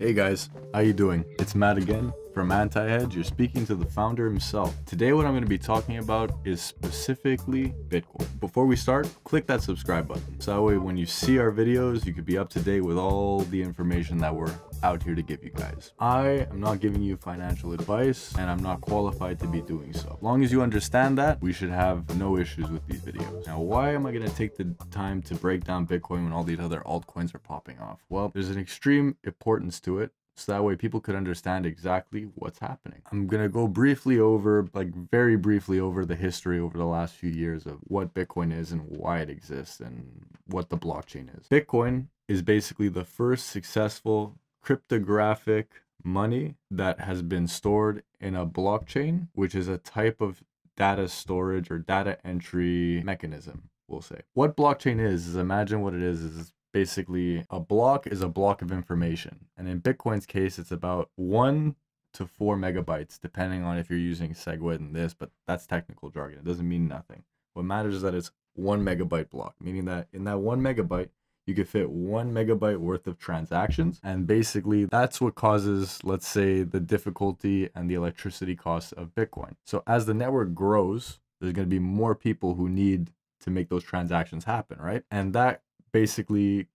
Hey guys, how you doing? It's Matt again from Anti-Hedge. You're speaking to the founder himself. Today what I'm going to be talking about is specifically Bitcoin. Before we start, click that subscribe button. So that way when you see our videos, you could be up to date with all the information that we're out here to give you guys. I am not giving you financial advice and I'm not qualified to be doing so. As long as you understand that, we should have no issues with these videos. Now, why am I going to take the time to break down Bitcoin when all these other altcoins are popping off? Well, there's an extreme importance to it. So that way people could understand exactly what's happening. I'm going to go briefly over, very briefly over the history over the last few years of what Bitcoin is and why it exists and what the blockchain is. Bitcoin is basically the first successful cryptographic money that has been stored in a blockchain, which is a type of data storage or data entry mechanism, we'll say. What blockchain is imagine what it is basically a block is a block of information. And in Bitcoin's case, it's about 1 to 4 megabytes, depending on if you're using SegWit and this, but that's technical jargon. It doesn't mean nothing. What matters is that it's 1 megabyte block, meaning that in that 1 megabyte, you could fit 1 megabyte worth of transactions. And basically that's what causes, let's say, the difficulty and the electricity costs of Bitcoin. So as the network grows, there's going to be more people who need to make those transactions happen, right? And that basically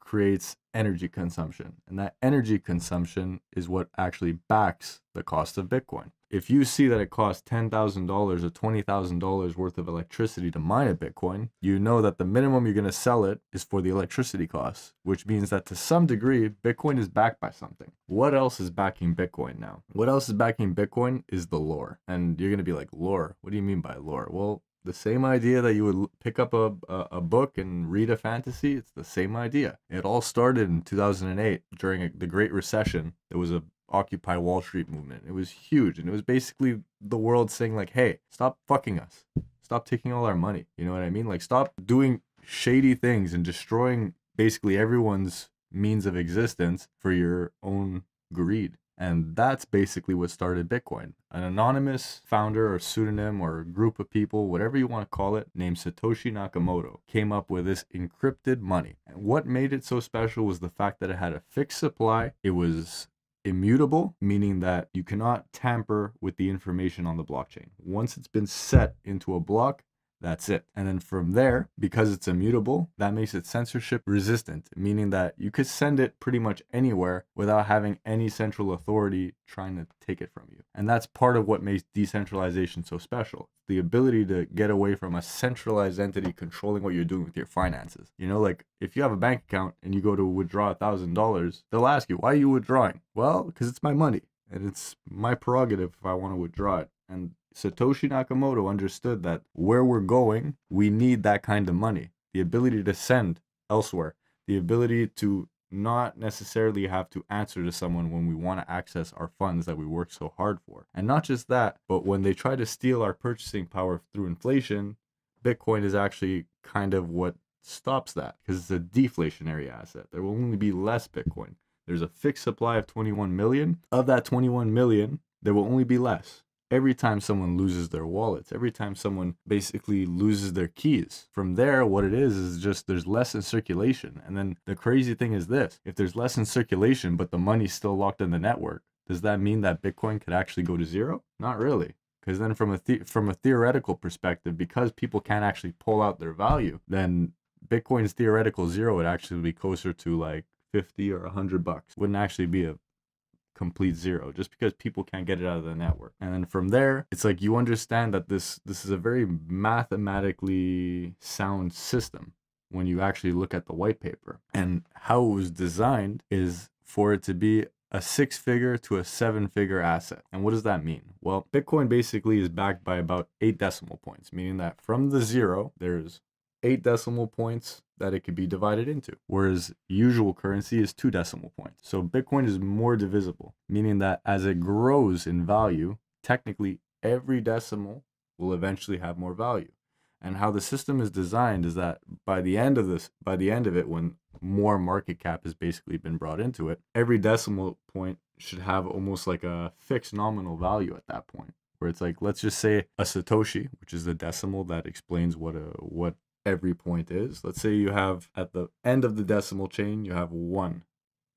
creates energy consumption, and that energy consumption is what actually backs the cost of Bitcoin. If you see that it costs $10,000 or $20,000 worth of electricity to mine a Bitcoin, you know that the minimum you're going to sell it is for the electricity costs, which means that to some degree, Bitcoin is backed by something. What else is backing Bitcoin now? What else is backing Bitcoin is the lore. And you're going to be like, lore? What do you mean by lore? Well, the same idea that you would pick up a book and read a fantasy, it's the same idea. It all started in 2008 during the Great Recession. There was a Occupy Wall Street movement. It was huge, and it was basically the world saying like, hey, stop fucking us. Stop taking all our money. You know what I mean? Like, stop doing shady things and destroying basically everyone's means of existence for your own greed. And that's basically what started Bitcoin. An anonymous founder or pseudonym or group of people, whatever you want to call it, named Satoshi Nakamoto, came up with this encrypted money. And what made it so special was the fact that it had a fixed supply. It was immutable, meaning that you cannot tamper with the information on the blockchain. Once it's been set into a block, that's it. And then from there, because it's immutable, that makes it censorship resistant, meaning that you could send it pretty much anywhere without having any central authority trying to take it from you. And that's part of what makes decentralization so special. The ability to get away from a centralized entity controlling what you're doing with your finances. You know, like if you have a bank account and you go to withdraw $1,000, they'll ask you, why are you withdrawing? Well, because it's my money and it's my prerogative if I want to withdraw it. And Satoshi Nakamoto understood that where we're going, we need that kind of money. The ability to send elsewhere. The ability to not necessarily have to answer to someone when we want to access our funds that we work so hard for. And not just that, but when they try to steal our purchasing power through inflation, Bitcoin is actually kind of what stops that because it's a deflationary asset. There will only be less Bitcoin. There's a fixed supply of 21 million. Of that 21 million, there will only be less. Every time someone loses their wallets, every time someone basically loses their keys. From there, what it is just there's less in circulation. And then the crazy thing is this, if there's less in circulation, but the money's still locked in the network, does that mean that Bitcoin could actually go to zero? Not really. Because then from a theoretical perspective, because people can't actually pull out their value, then Bitcoin's theoretical zero would actually be closer to like 50 or $100. Wouldn't actually be a complete zero just because people can't get it out of the network. And then from there, it's like you understand that this is a very mathematically sound system when you actually look at the white paper. And how it was designed is for it to be a 6-figure to a 7-figure asset. And what does that mean? Well, Bitcoin basically is backed by about 8 decimal points, meaning that from the zero, there's 8 decimal points that it could be divided into, whereas usual currency is 2 decimal points. So Bitcoin is more divisible, meaning that as it grows in value, technically every decimal will eventually have more value. And how the system is designed is that by the end of it, when more market cap has basically been brought into it, every decimal point should have almost like a fixed nominal value at that point, where it's like, let's just say a Satoshi, which is the decimal that explains what every point is. Let's say you have at the end of the decimal chain, you have 1.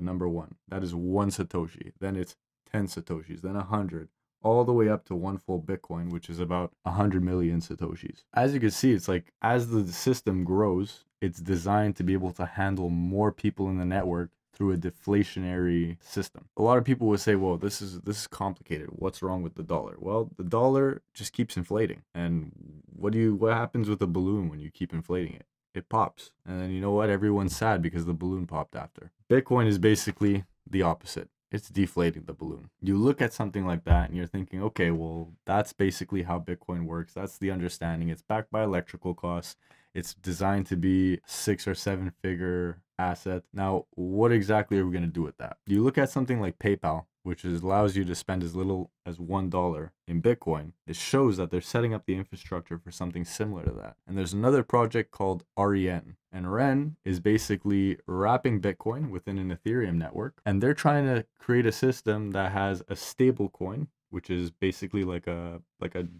the number one. That is one Satoshi. Then it's 10 Satoshis, then 100, all the way up to one full Bitcoin, which is about 100 million Satoshis. As you can see, it's like as the system grows, it's designed to be able to handle more people in the network through a deflationary system. A lot of people would say, well, this is complicated. What's wrong with the dollar? Well, the dollar just keeps inflating. And what happens with a balloon when you keep inflating it? It pops. And then you know what? Everyone's sad because the balloon popped after. Bitcoin is basically the opposite. It's deflating the balloon. You look at something like that and you're thinking, okay, well, that's basically how Bitcoin works. That's the understanding. It's backed by electrical costs. It's designed to be 6- or 7-figure asset. Now, what exactly are we going to do with that? You look at something like PayPal, which allows you to spend as little as $1 in Bitcoin. It shows that they're setting up the infrastructure for something similar to that. And there's another project called REN. And REN is basically wrapping Bitcoin within an Ethereum network. And they're trying to create a system that has a stable coin, which is basically like a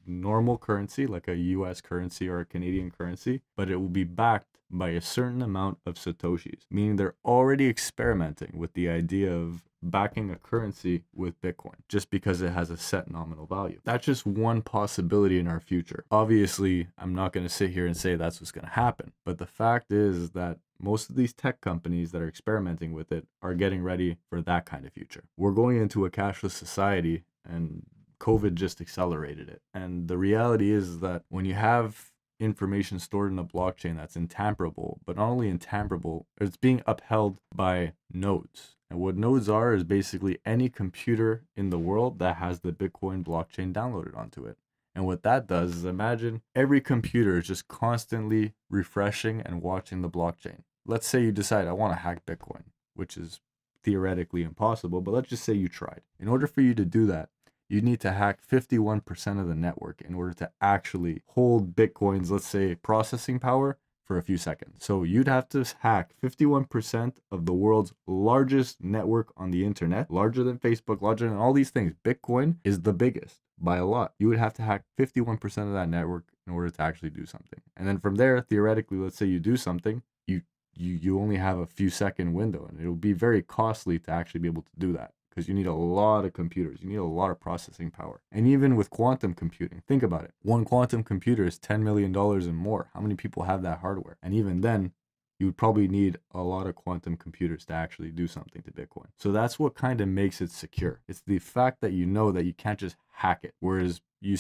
normal currency, like a US currency or a Canadian currency, but it will be backed by a certain amount of Satoshis, meaning they're already experimenting with the idea of backing a currency with Bitcoin just because it has a set nominal value. That's just one possibility in our future. Obviously, I'm not going to sit here and say that's what's going to happen, but the fact is that most of these tech companies that are experimenting with it are getting ready for that kind of future. We're going into a cashless society, and COVID just accelerated it. And the reality is that when you have information stored in a blockchain that's intamperable, but not only intamperable, it's being upheld by nodes. And what nodes are is basically any computer in the world that has the Bitcoin blockchain downloaded onto it. And what that does is, imagine every computer is just constantly refreshing and watching the blockchain. Let's say you decide, I want to hack Bitcoin, which is theoretically impossible, but let's just say you tried. In order for you to do that, you need to hack 51% of the network in order to actually hold Bitcoin's, let's say, processing power for a few seconds. So you'd have to hack 51% of the world's largest network on the internet, larger than Facebook, larger than all these things. Bitcoin is the biggest by a lot. You would have to hack 51% of that network in order to actually do something. And then from there, theoretically, let's say you do something, you only have a few second window, and it'll be very costly to actually be able to do that because you need a lot of computers. You need a lot of processing power. And even with quantum computing, think about it. One quantum computer is $10 million and more. How many people have that hardware? And even then, you would probably need a lot of quantum computers to actually do something to Bitcoin. So that's what kind of makes it secure. It's the fact that you know that you can't just hack it. Whereas you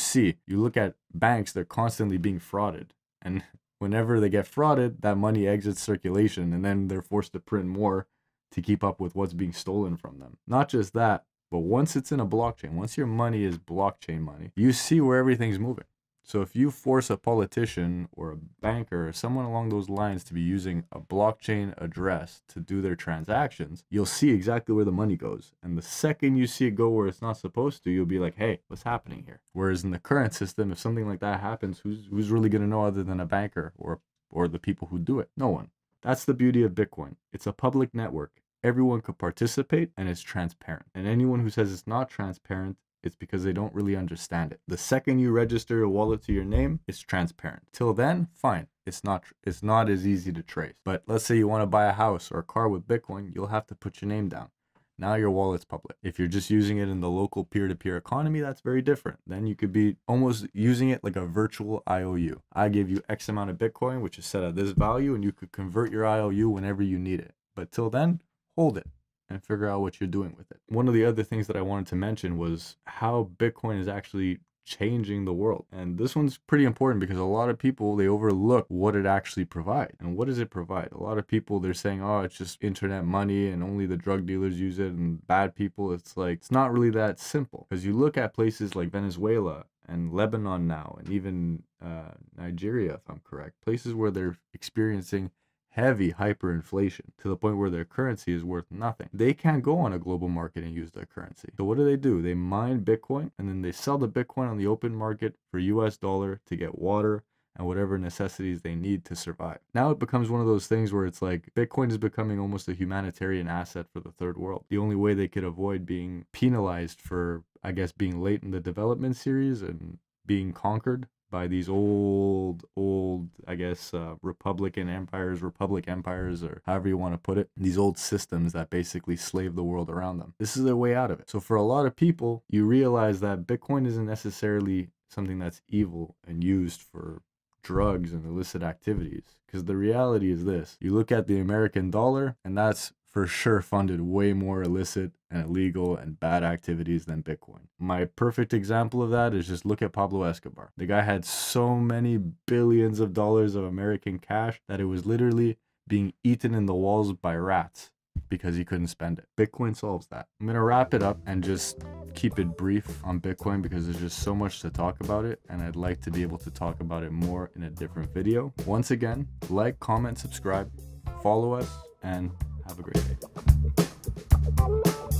look at banks, they're constantly being frauded. And whenever they get frauded, that money exits circulation, and then they're forced to print more to keep up with what's being stolen from them. Not just that, but once it's in a blockchain, once your money is blockchain money, you see where everything's moving. So if you force a politician or a banker or someone along those lines to be using a blockchain address to do their transactions, you'll see exactly where the money goes. And the second you see it go where it's not supposed to, you'll be like, hey, what's happening here? Whereas in the current system, if something like that happens, who's really going to know other than a banker or the people who do it? No one. That's the beauty of Bitcoin. It's a public network. Everyone could participate, and it's transparent. And anyone who says it's not transparent, it's because they don't really understand it. The second you register a wallet to your name, it's transparent. Till then, fine. It's not as easy to trace. But let's say you want to buy a house or a car with Bitcoin, you'll have to put your name down. Now your wallet's public. If you're just using it in the local peer-to-peer economy, that's very different. Then you could be almost using it like a virtual IOU. I give you X amount of Bitcoin, which is set at this value, and you could convert your IOU whenever you need it. But till then, hold it and figure out what you're doing with it. One of the other things that I wanted to mention was how Bitcoin is actually changing the world. And this one's pretty important because a lot of people, they overlook what it actually provides. And what does it provide? A lot of people, they're saying, oh, it's just internet money and only the drug dealers use it and bad people. It's like, it's not really that simple. Because you look at places like Venezuela and Lebanon now, and even Nigeria, if I'm correct, places where they're experiencing heavy hyperinflation to the point where their currency is worth nothing. They can't go on a global market and use their currency. So what do? They mine Bitcoin, and then they sell the Bitcoin on the open market for US dollar to get water and whatever necessities they need to survive. Now it becomes one of those things where it's like Bitcoin is becoming almost a humanitarian asset for the third world. The only way they could avoid being penalized for, I guess, being late in the development series and being conquered by these old, I guess, republic empires, or however you want to put it, these old systems that basically slave the world around them. This is their way out of it. So for a lot of people, you realize that Bitcoin isn't necessarily something that's evil and used for drugs and illicit activities. Because the reality is this, you look at the American dollar, and that's for sure funded way more illicit and illegal and bad activities than Bitcoin. My perfect example of that is just look at Pablo Escobar. The guy had so many billions of dollars of American cash that it was literally being eaten in the walls by rats because he couldn't spend it. Bitcoin solves that. I'm gonna wrap it up and just keep it brief on Bitcoin because there's just so much to talk about it, and I'd like to be able to talk about it more in a different video. Once again, like, comment, subscribe, follow us, and have a great day.